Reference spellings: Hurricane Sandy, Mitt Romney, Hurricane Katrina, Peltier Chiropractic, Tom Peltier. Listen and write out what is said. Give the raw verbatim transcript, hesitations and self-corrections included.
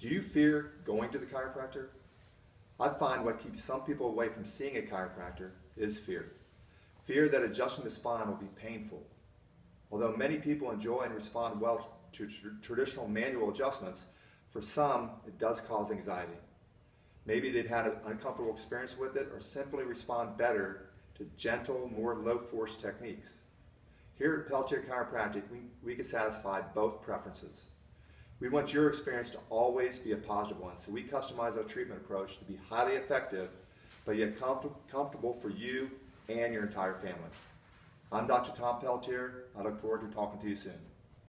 Do you fear going to the chiropractor? I find what keeps some people away from seeing a chiropractor is fear. Fear that adjusting the spine will be painful. Although many people enjoy and respond well to tr- traditional manual adjustments, for some it does cause anxiety. Maybe they've had an uncomfortable experience with it or simply respond better to gentle, more low-force techniques. Here at Peltier Chiropractic, we, we can satisfy both preferences. We want your experience to always be a positive one, so we customize our treatment approach to be highly effective, but yet comf- comfortable for you and your entire family. I'm Doctor Tom Peltier. I look forward to talking to you soon.